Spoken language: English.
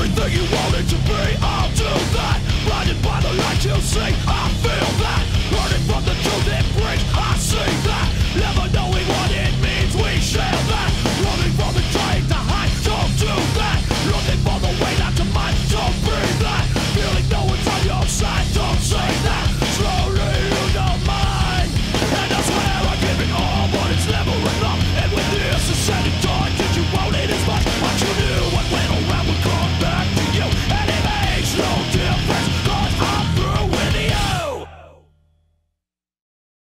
everything you wanted to be. I'll do that, blinded by the light you see.